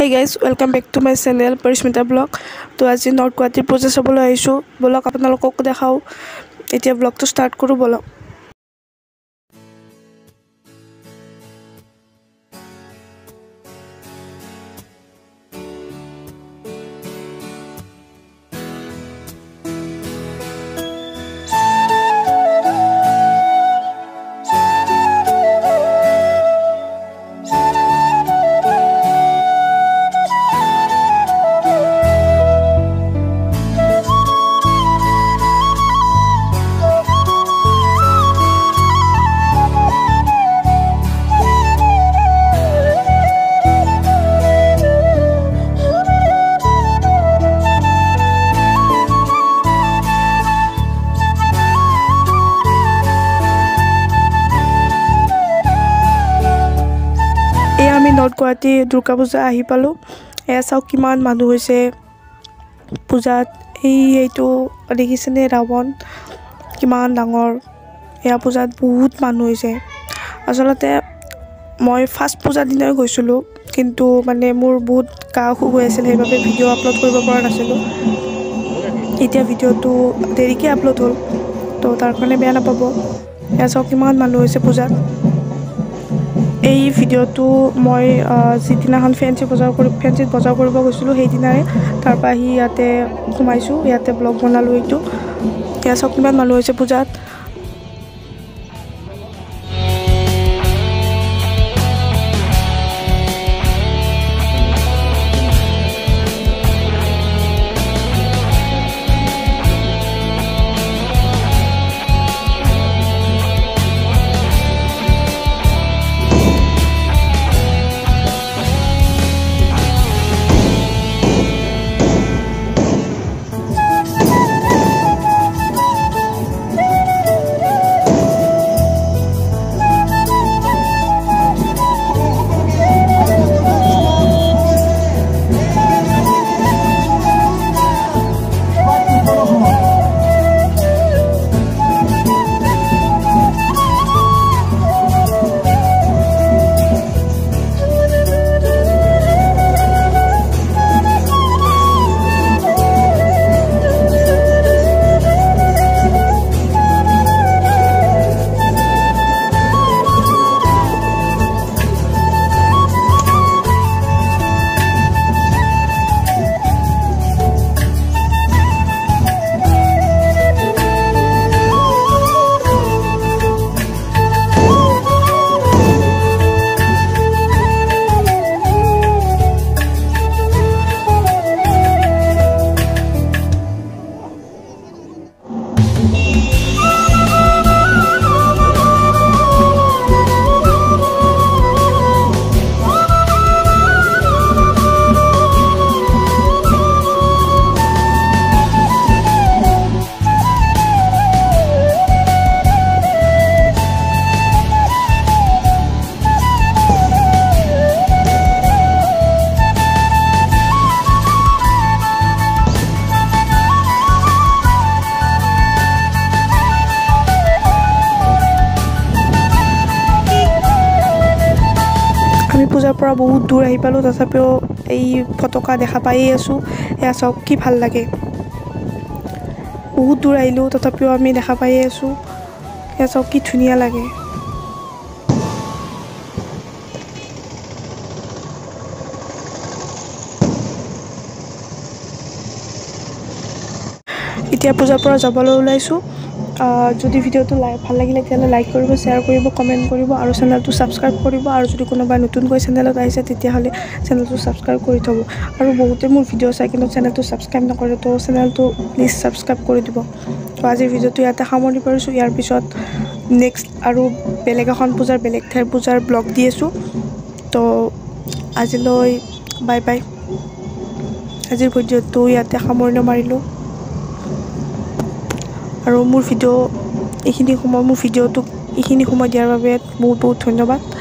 Hey guys, welcome back to my channel Parishmita vlog. To aaj North Guwahati puja sabole aishu. Bolok apunalokok dekhao. Etia vlog to start koru bolok. North Guwahati Durga Puja ahi palu, esao kiman manu hoise pujat ei eitu dekhise rawon kiman dangor eya pujat bahut manu hoise. Asolote moi first puja dinai goisulu kintu mane mur bahut ka khu hoisil heibabe video upload koribo para nasilu. Etia video tu derike upload hol to tar karone beya napabo. Esao kiman manu hoise pujat. Ei video tu moi sitina han fancy bazar koribo goisulu hei dinare tar pahi yate khumaisu yate vlog bonalu eitu ya sokiman malu hoise pujat পৰা বহুত দূৰ আহি পালো তথাপিও এই ফটোকা দেখা পাই আছো এয়া সব কি ভাল লাগে বহুত দূৰ আইলো তথাপিও আমি দেখা পাই আছো এয়া সব কি ধুনিয়া লাগে এতিয়া পূজা পৰা যাবলৈ ওলাইছো যদি ভিডিওটো ভাল লাগিলে তেলে লাইক কৰিব শেয়ার কৰিব কমেন্ট কৰিব আৰু চেনেলটো সাবস্ক্রাইব কৰিব আৰু যদি কোনোবা নতুন কৈ চেনেলত আহিছে তেতিয়া হলে চেনেলটো সাবস্ক্রাইব কৰি থব আৰু বহুতে মোৰ ভিডিও চাই কিন্তু চেনেলটো সাবস্ক্রাইব নকৰে তো চেনেলটো প্লিজ সাবস্ক্রাইব কৰি দিব তো আজি ভিডিওটো ইয়াতে সামৰি পৰিছো ইয়াৰ পিছত নেক্সট আৰু বেলেগ এখন পূজাৰ বেলেগ ঠাইৰ পূজাৰ ব্লগ দি আছো তো আজিলৈ বাই বাই আজিৰ ভিডিওটো ইয়াতে সামৰি মাৰিলো Aru mur video, ikhini khuma mur video tu ikhini khuma diar babet, bahut bahut dhanyabad.